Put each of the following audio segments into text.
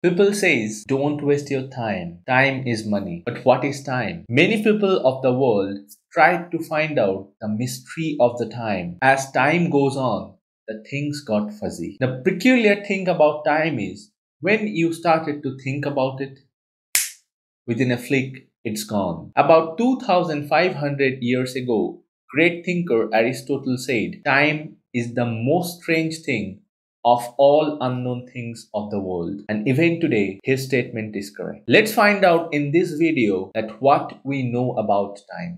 People says, don't waste your time. Time is money. But what is time? Many people of the world try to find out the mystery of the time. As time goes on, the things got fuzzy. The peculiar thing about time is, when you started to think about it, within a flick, it's gone. About 2,500 years ago, great thinker Aristotle said, time is the most strange thing of all unknown things of the world. And even today, his statement is correct. Let's find out in this video that what we know about time.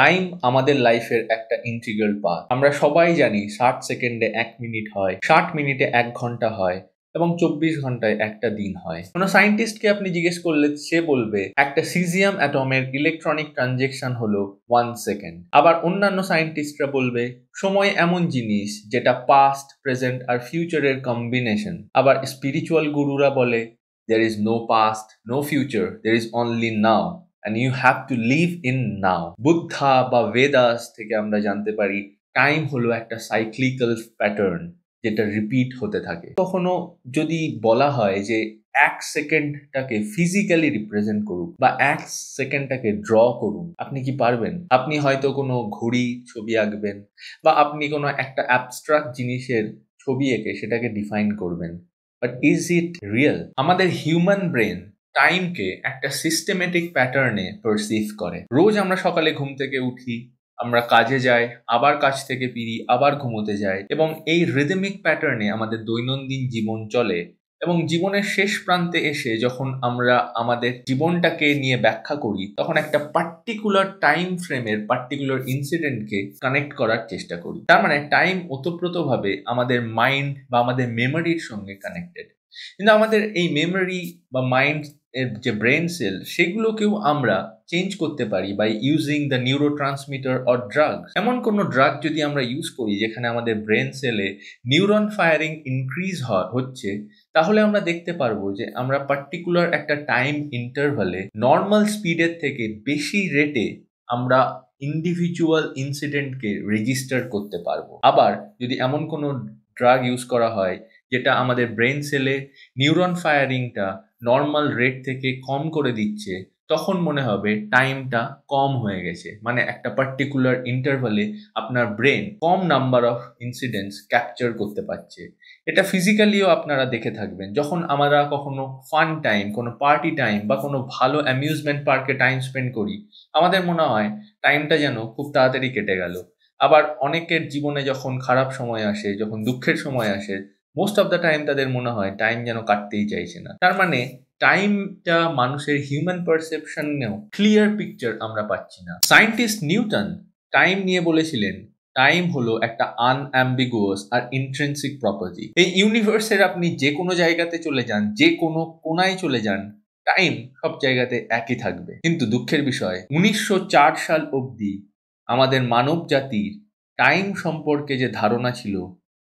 Time আমাদের লাইফের একটা integral part. আমরা সবাই জানি 60 সেকেন্ডে 1 minute হয়, 60 মিনিটে 1 ঘন্টা হয় এবং 24 ঘন্টায় একটা দিন হয়। কোনো সায়েন্টিস্টকে আপনি জিজ্ঞেস করলে সে বলবে একটা সিজিয়াম অ্যাটমের ইলেকট্রনিক ট্রানজাকশন হলো 1 সেকেন্ড। আবার অন্যান্য সায়েন্টিস্টরা বলবে সময় এমন জিনিস যেটা পাস্ট, প্রেজেন্ট আর ফিউচারের কম্বিনেশন। আবার স্পিরিচুয়াল গুরুরা বলে there is no past, no future, there is only now. And you have to live in now. Buddha বা Vedas থেকে আমরা জানতে পারি টাইম হলো একটা সাইক্লিক্যাল প্যাটার্ন যেটা রিপিট হতে থাকে। কখনো যদি বলা হয় যে এক সেকেন্ডটাকে ফিজিক্যালি রিপ্রেজেন্ট করুন বা এক সেকেন্ডটাকে ড্র করুন, আপনি কি পারবেন? আপনি হয়তো কোনো ঘড়ি ছবি আঁকবেন বা আপনি কোনো একটা অ্যাবস্ট্রাক্ট জিনিসের ছবি এঁকে সেটাকে ডিফাইন করবেন, বাট ইজ ইট রিয়েল? আমাদের হিউম্যান ব্রেন টাইম কে একটা সিস্টেমেটিক প্যাটার্নে পারসিভ করে। রোজ আমরা সকালে ঘুম থেকে উঠি, আমরা কাজে যাই, আবার কাজ থেকে ফিরি, আবার ঘুমোতে যাই এবং এই রিদমিক প্যাটার্নে আমাদের দৈনন্দিন জীবন চলে এবং জীবনের শেষ প্রান্তে এসে যখন আমরা আমাদের জীবনটাকে নিয়ে ব্যাখ্যা করি তখন একটা পার্টিকুলার টাইম ফ্রেমের পার্টিকুলার ইনসিডেন্টকে কানেক্ট করার চেষ্টা করি। তার মানে টাইম ওতপ্রোতভাবে আমাদের মাইন্ড বা আমাদের মেমোরির সঙ্গে কানেক্টেড, কিন্তু আমাদের এই মেমোরি বা মাইন্ড যে ব্রেন সেল সেগুলোকেও আমরা চেঞ্জ করতে পারি by using the neurotransmitter or drug. এমন কোনো ড্রাগ যদি আমরা ইউজ করি যেখানে আমাদের ব্রেন সেলে নিউরন ফায়ারিং ইনক্রিজ হচ্ছে, তাহলে আমরা দেখতে পারবো যে আমরা পার্টিকুলার একটা টাইম ইন্টারভালে নর্মাল স্পিডের থেকে বেশি রেটে আমরা ইন্ডিভিজুয়াল ইনসিডেন্টকে রেজিস্টার করতে পারবো। আবার যদি এমন কোনো ড্রাগ ইউজ করা হয় যেটা আমাদের ব্রেন সেলে নিউরন ফায়ারিংটা নর্মাল রেট থেকে কম করে দিচ্ছে, তখন মনে হবে টাইমটা কম হয়ে গেছে। মানে একটা পার্টিকুলার ইন্টারভালে আপনার ব্রেন কম নাম্বার অফ ইনসিডেন্টস ক্যাপচার করতে পারছে। এটা ফিজিক্যালিও আপনারা দেখে থাকবেন, যখন আমরা কখনো ফান টাইম, কোনো পার্টি টাইম বা কোনো ভালো অ্যামিউজমেন্ট পার্কে টাইম স্পেন্ড করি আমাদের মনে হয় টাইমটা যেন খুব তাড়াতাড়ি কেটে গেল। আবার অনেকের জীবনে যখন খারাপ সময় আসে, যখন দুঃখের সময় আসে, মোস্ট অফ দ্য টাইম তাদের মনে হয় টাইম যেন কাটতেই চাইছে না। তার মানে টাইমটা মানুষের হিউম্যান পারসেপশনেও ক্লিয়ার পিকচার আমরা পাচ্ছি না। সায়েন্টিস্ট নিউটন টাইম নিয়ে বলেছিলেন টাইম হলো একটা আনঅ্যাম্বিগুয়াস আর ইন্ট্রিনসিক প্রপার্টি। এই ইউনিভার্সের আপনি যে কোনো জায়গাতে চলে যান, যে কোনো কোনায় চলে যান, টাইম সব জায়গাতে একই থাকবে। কিন্তু দুঃখের বিষয় 1904 সাল অবধি আমাদের মানব জাতির টাইম সম্পর্কে যে ধারণা ছিল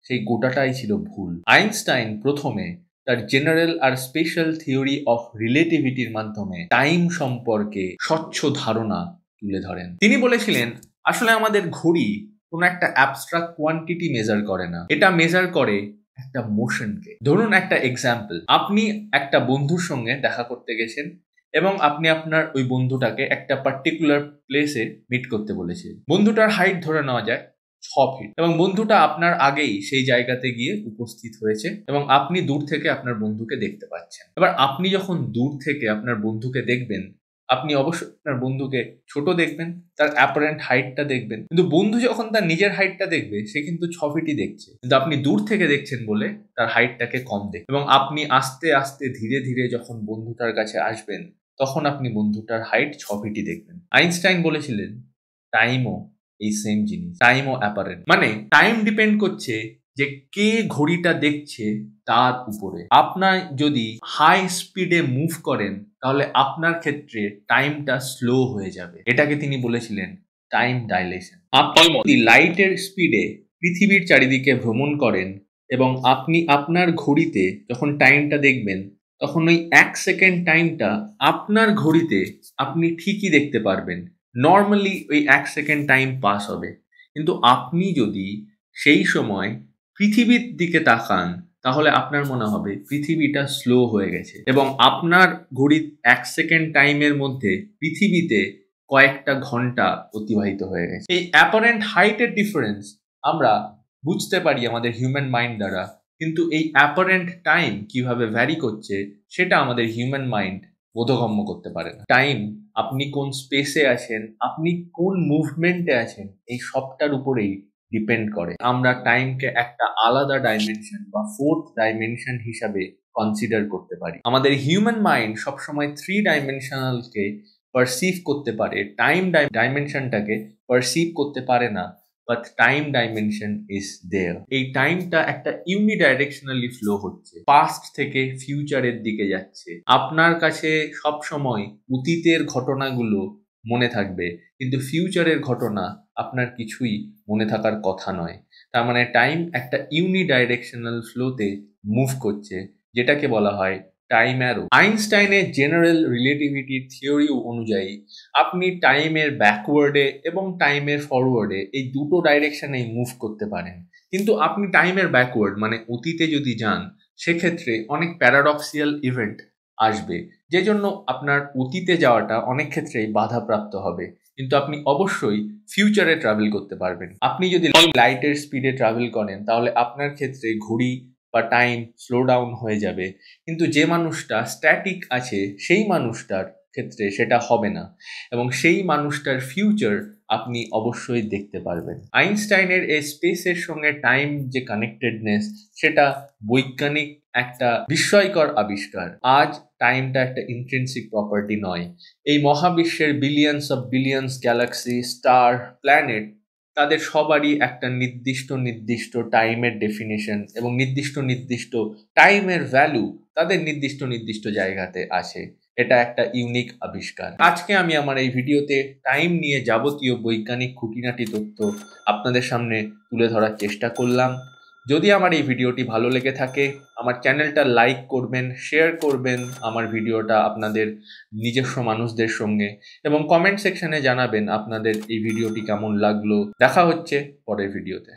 সেই গোটাটাই ছিল ভুল। আইনস্টাইন প্রথমে তার জেনারেল আর স্পেশাল থিওরি অফ রিলেটিভিটির মাধ্যমে টাইম সম্পর্কে স্বচ্ছ ধারণা তুলে ধরেন। তিনি বলেছিলেন আসলে আমাদের ঘড়ি কোনো একটা অ্যাবস্ট্রাক্ট কোয়ান্টিটি মেজার করে না, এটা মেজার করে একটা মোশনকে। ধরুন একটা এক্সাম্পল, আপনি একটা বন্ধুর সঙ্গে দেখা করতে গেছেন এবং আপনি আপনার ওই বন্ধুটাকে একটা পার্টিকুলার প্লেসে মিট করতে বলেছেন। বন্ধুটার হাইট ধরে নেওয়া যায় 6 ফিট এবং বন্ধুটা আপনার আগেই সেই জায়গাতে গিয়ে উপস্থিত হয়েছে এবং আপনি দূর থেকে আপনার বন্ধুকে দেখতে পাচ্ছেন। এবার আপনি যখন দূর থেকে আপনার বন্ধুকে দেখবেন, আপনি অবশ্যই আপনার বন্ধুকে ছোট দেখবেন, তার অ্যাপারেন্ট হাইটটা দেখবেন, কিন্তু বন্ধু যখন তার নিজের হাইটটা দেখবে সে কিন্তু 6 ফিটই দেখছে, কিন্তু আপনি দূর থেকে দেখছেন বলে তার হাইটটাকে কম দেখবেন। এবং আপনি আস্তে আস্তে ধীরে ধীরে যখন বন্ধুটার কাছে আসবেন তখন আপনি বন্ধুটার হাইট 6 ফিটই দেখবেন। আইনস্টাইন বলেছিলেন টাইমও এই সেম জিনিস, টাইম ও অ্যাপারেন্ট। মানে টাইম ডিপেন্ড করছে যে কে ঘড়িটা দেখছে তার উপরে। আপনার যদি হাই স্পিডে মুভ করেন তাহলে আপনার ক্ষেত্রে টাইমটা স্লো হয়ে যাবে। এটাকে তিনি বলেছিলেন টাইম ডাইলেশন। আপনি যদি লাইটের স্পিডে পৃথিবীর চারিদিকে ভ্রমণ করেন এবং আপনি আপনার ঘড়িতে যখন টাইমটা দেখবেন তখন ওই 1 সেকেন্ড টাইমটা আপনার ঘড়িতে আপনি ঠিকই দেখতে পারবেন, নর্মালি ওই 1 সেকেন্ড টাইম পাস হবে। কিন্তু আপনি যদি সেই সময় পৃথিবীর দিকে তাকান, তাহলে আপনার মনে হবে পৃথিবীটা স্লো হয়ে গেছে এবং আপনার ঘড়ির এক সেকেন্ড টাইমের মধ্যে পৃথিবীতে কয়েকটা ঘন্টা অতিবাহিত হয়ে গেছে। এই অ্যাপারেন্ট হাইটের ডিফারেন্স আমরা বুঝতে পারি আমাদের হিউম্যান মাইন্ড দ্বারা, কিন্তু এই অ্যাপারেন্ট টাইম কিভাবে ভ্যারি করছে সেটা আমাদের হিউম্যান মাইন্ড বোধগম্য করতে পারে না। টাইম, আপনি কোন স্পেসে আছেন, আপনি কোন মুভমেন্টে আছেন, এই সবটার উপরেই ডিপেন্ড করে। আমরা টাইমকে একটা আলাদা ডাইমেনশন বা ফোর্থ ডাইমেনশন হিসাবে কনসিডার করতে পারি। আমাদের হিউম্যান মাইন্ড সবসময় থ্রি ডাইমেনশনালকে পারসিভ করতে পারে, টাইম ডাইমেনশনটাকে পারসিভ করতে পারে না। But time dimension is there. এই টাইমটা একটা ইউনিডাইরেকশনালি ফ্লো হচ্ছে, পাস্ট থেকে ফিউচারের দিকে যাচ্ছে। আপনার কাছে সবসময় অতীতের ঘটনাগুলো মনে থাকবে, কিন্তু ফিউচারের ঘটনা আপনার কিছুই মনে থাকার কথা নয়। তার মানে টাইম একটা ইউনিডাইরেকশনাল ফ্লোতে মুভ করছে, যেটাকে বলা হয় টাইম অ্যারো। আইনস্টাইনের জেনারেল রিলেটিভিটির থিওরি অনুযায়ী আপনি টাইমের ব্যাকওয়ার্ডে এবং টাইমের ফরওয়ার্ডে এই দুটো ডাইরেকশনেই মুভ করতে পারেন, কিন্তু আপনি টাইমের ব্যাকওয়ার্ড মানে অতীতে যদি যান সেক্ষেত্রে অনেক প্যারাডক্সিয়াল ইভেন্ট আসবে, যে জন্য আপনার অতীতে যাওয়াটা অনেক ক্ষেত্রেই বাধাপ্রাপ্ত হবে। কিন্তু আপনি অবশ্যই ফিউচারে ট্রাভেল করতে পারবেন। আপনি যদি লাইটের স্পিডে ট্রাভেল করেন তাহলে আপনার ক্ষেত্রে ঘড়ি বা টাইম স্লো ডাউন হয়ে যাবে, কিন্তু যে মানুষটা স্ট্যাটিক আছে সেই মানুষটার ক্ষেত্রে সেটা হবে না এবং সেই মানুষটার ফিউচার আপনি অবশ্যই দেখতে পারবেন। আইনস্টাইনের এই স্পেসের সঙ্গে টাইম যে কানেক্টেডনেস, সেটা বৈজ্ঞানিক একটা বিস্ময়কর আবিষ্কার। আজ টাইমটা একটা ইন্ট্রিনসিক প্রপার্টি নয়। এই মহাবিশ্বের billions of billions galaxy, star, planet, তাদের সবারই একটা নির্দিষ্ট টাইমের ডেফিনেশন এবং নির্দিষ্ট টাইমের ভ্যালু তাদের নির্দিষ্ট জায়গাতে আছে। এটা একটা ইউনিক আবিষ্কার। আজকে আমি আমার এই ভিডিওতে টাইম নিয়ে যাবতীয় বৈজ্ঞানিক খুঁটিনাটি তথ্য আপনাদের সামনে তুলে ধরার চেষ্টা করলাম। যদি আমার এই ভিডিওটি ভালো লেগে থাকে আমার চ্যানেলটা লাইক করবেন, শেয়ার করবেন আমার ভিডিওটা আপনাদের নিজস্ব মানুষদের সঙ্গে এবং কমেন্ট সেকশানে জানাবেন আপনাদের এই ভিডিওটি কেমন লাগলো। দেখা হচ্ছে পরের ভিডিওতে।